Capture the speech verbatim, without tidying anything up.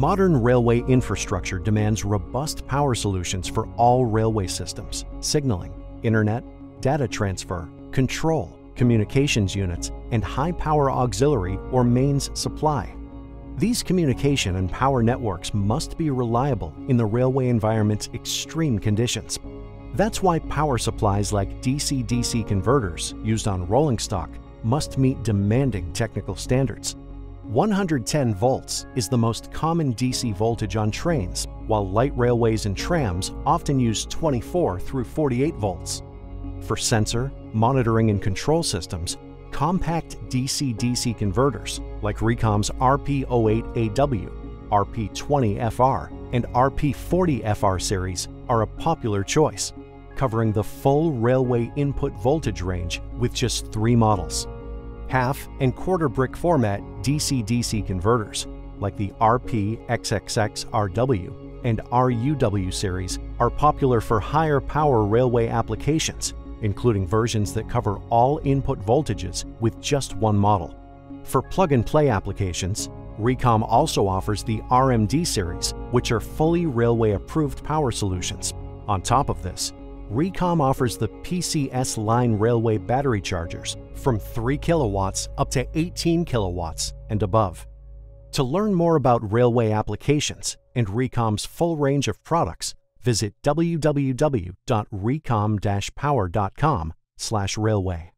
Modern railway infrastructure demands robust power solutions for all railway systems, signaling, internet, data transfer, control, communications units, and high-power auxiliary or mains supply. These communication and power networks must be reliable in the railway environment's extreme conditions. That's why power supplies like D C D C converters used on rolling stock must meet demanding technical standards. one hundred ten volts is the most common D C voltage on trains, while light railways and trams often use twenty-four through forty-eight volts. For sensor, monitoring, and control systems, compact D C D C converters like Recom's R P zero eight A W, R P twenty F R, and R P forty F R series are a popular choice, covering the full railway input voltage range with just three models. Half and quarter brick format D C D C converters like the R P triple X R W and R U W series are popular for higher power railway applications, including versions that cover all input voltages with just one model. For plug-and-play applications, Recom also offers the R M D series, which are fully railway-approved power solutions. On top of this, Recom offers the P C S Line railway battery chargers from three kilowatts up to eighteen kilowatts and above. To learn more about railway applications and Recom's full range of products, visit w w w dot recom dash power dot com slash railway.